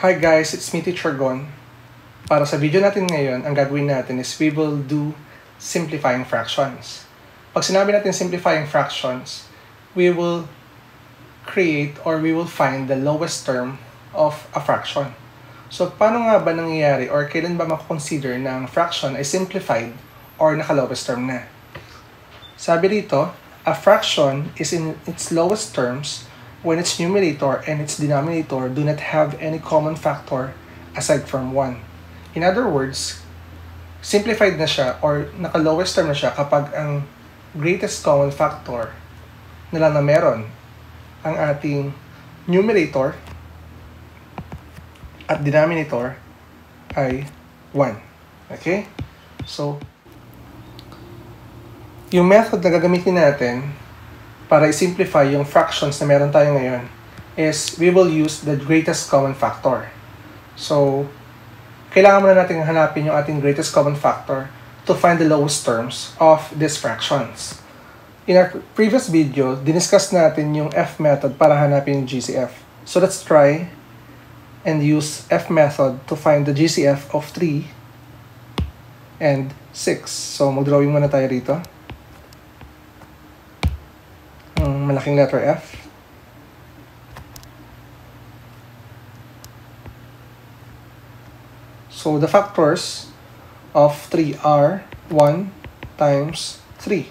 Hi guys, it's me Teacher Gon. Para sa video natin ngayon, ang gagawin natin is we will do simplifying fractions. Pag sinabi natin simplifying fractions, we will create or we will find the lowest term of a fraction. So, paano nga ba nangyayari or kailan ba makukonsider na ang fraction ay simplified or naka-lowest term na? Sabi dito, a fraction is in its lowest terms when its numerator and its denominator do not have any common factor aside from 1. In other words, simplified na siya or naka-lowest term na siya kapag ang greatest common factor na lang na meron ang ating numerator at denominator ay 1. Okay? So, yung method na gagamitin natin para i-simplify yung fractions na meron tayo ngayon is we will use the greatest common factor. So, kailangan muna natin hanapin yung ating greatest common factor to find the lowest terms of these fractions. In our previous video, diniscuss natin yung F method para hanapin yung GCF. So, let's try and use F method to find the GCF of 3 and 6. So, mag-drawing muna tayo rito. Malaking letter F. So, the factors of 3 are 1 times 3.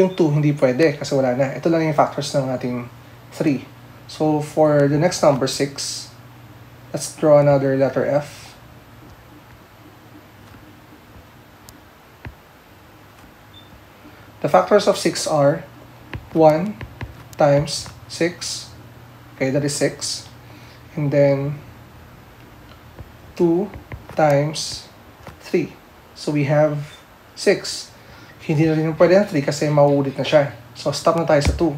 Yung 2 hindi pwede kasi wala na. Ito lang yung factors ng ating 3. So, for the next number 6, let's draw another letter F. The factors of 6 are 1 times 6, okay, that is 6, and then 2 times 3. So, we have 6. Hindi na rin pwede na 3 kasi mauulit na siya. So, stop na tayo sa 2.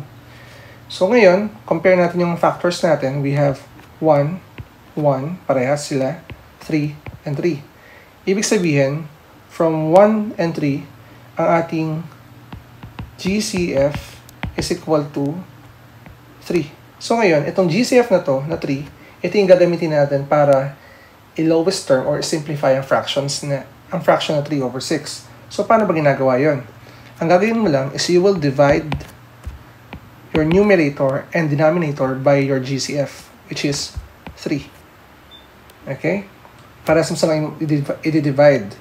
So, ngayon, compare natin yung factors natin. We have 1, 1, parehas sila, 3, and 3. Ibig sabihin, from 1 and 3, ang ating GCF is equal to 3. So, ngayon, itong GCF na to, na 3, ito yung gagamitin natin para i-lowest term or simplify ang fraction na 3 over 6. So, paano ba ginagawa yun? Ang gagawin mo lang is you will divide your numerator and denominator by your GCF, which is 3. Okay? Para sa lang i-divide.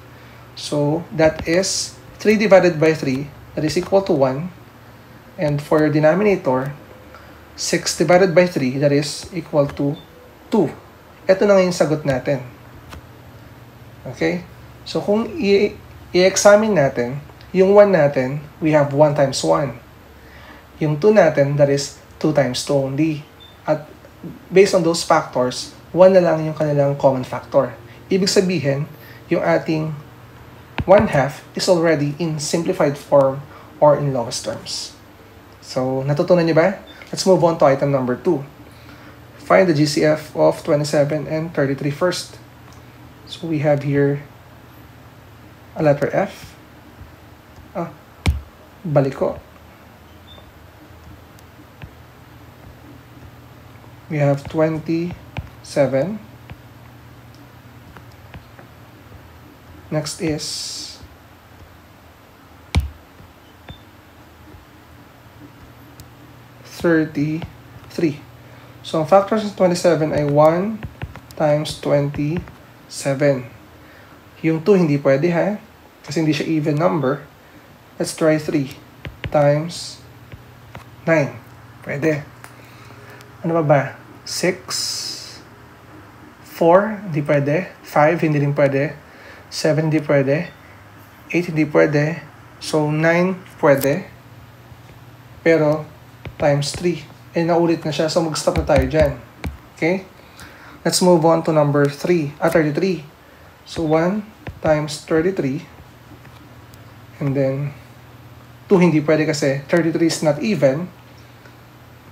So, that is 3 divided by 3, that is equal to 1. And for your denominator, 6 divided by 3, that is equal to 2. Ito na ngayon sagot natin. Okay? So, kung i-examine natin, yung 1 natin, we have 1 times 1. Yung 2 natin, that is 2 times 2 only. At based on those factors, 1 na lang yung kanilang common factor. Ibig sabihin, yung ating 1/2 is already in simplified form or in lowest terms. So, natutunan niyo ba? Let's move on to item number 2. Find the GCF of 27 and 33 first. So, we have here a letter F. Balik ko. We have 27. Next is 33. So, ang factors ng 27 ay 1 times 27. Yung 2 hindi pwede, ha? Kasi hindi siya even number. Let's try 3 times 9. Pwede. Ano ba? 6. 4, hindi pwede. 5, hindi rin pwede. 7, hindi pwede. 8, hindi pwede. So, 9, pwede. Pero, times 3. Eh, naulit na siya. So, mag-stop na tayo dyan. Okay? Let's move on to number 33. So, 1 times 33. And then, 2 hindi pwede kasi 33 is not even.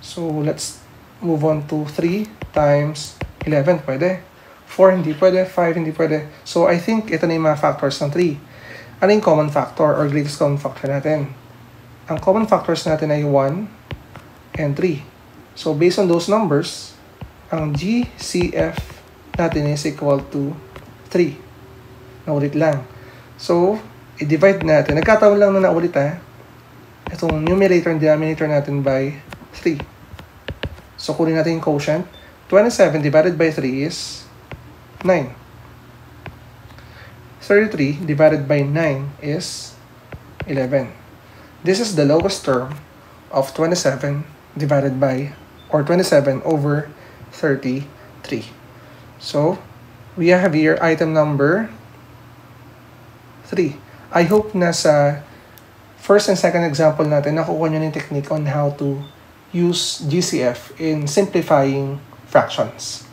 So, let's move on to 3 times 11. Pwede. 4 hindi pwede. 5 hindi pwede. So, I think ito na yung mga factors ng 3. Ano yung common factor or greatest common factor natin? Ang common factors natin ay 1, and 3. So, based on those numbers, ang GCF natin is equal to 3. Naulit lang. So, i-divide natin. Nagkataon lang na naulit ha. Itong numerator and denominator natin by 3. So, kunin natin yung quotient. 27 divided by 3 is 9. 33 divided by 9 is 11. This is the lowest term of 27 divided by, or 27 over 33. So, we have here item number 3. I hope na sa first and second example natin, nakukuha nyo yung technique on how to use GCF in simplifying fractions.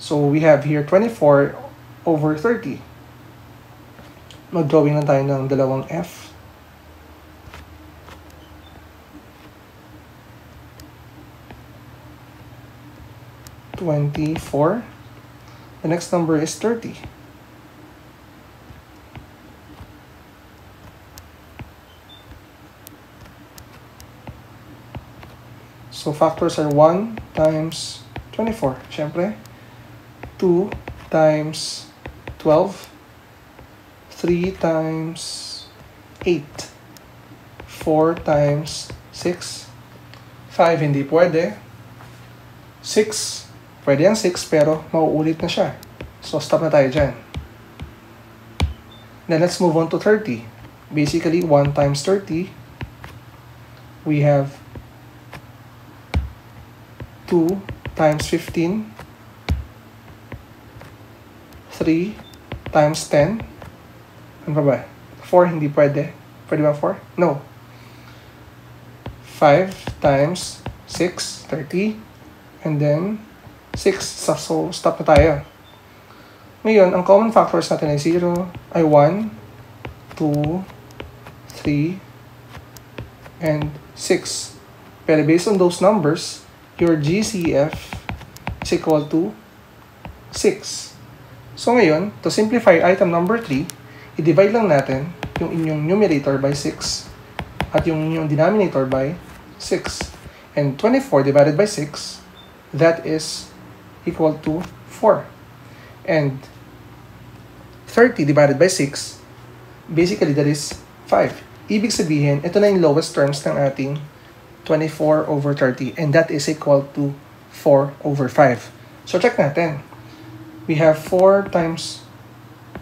So, we have here 24 over 30. Mag-drawing lang tayo ng dalawang F. The next number is 30. So factors are 1 times 24, syempre. 2 times 12. 3 times 8. 4 times 6. 5 hindi pwede. 6. Pwede yan 6 pero mauulit na siya. So, stop na tayo dyan. Then, let's move on to 30. Basically, 1 times 30. We have 2 times 15. 3 times 10. Ano pa ba? 4 hindi pwede. Pwede ba 4? No. 5 times 6, 30. And then, 6. So, stop na tayo. Ngayon, ang common factors natin ay 1, 2, 3, and 6. Pero based on those numbers, your GCF is equal to 6. So, ngayon, to simplify item number 3, i-divide lang natin yung inyong numerator by 6 at yung inyong denominator by 6. And 24 divided by 6, that is equal to 4. And 30 divided by 6, basically that is 5. Ibig sabihin, ito na yung lowest terms ng ating 24 over 30. And that is equal to 4 over 5. So check natin. We have 4 times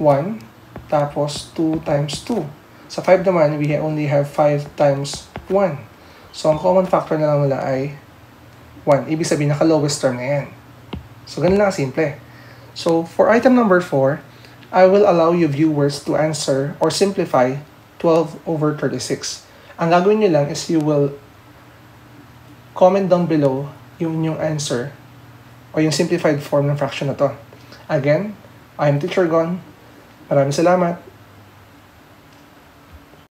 1, tapos 2 times 2. Sa 5 naman, we only have 5 times 1. So ang common factor na lang nila ay 1. Ibig sabihin, naka-lowest term na yan. So, ganun lang simple. So, for item number 4, I will allow you viewers to answer or simplify 12 over 36. Ang gagawin nyo lang is you will comment down below yung inyong answer o yung simplified form ng fraction na to. Again, I'm Teacher Gon. Maraming salamat.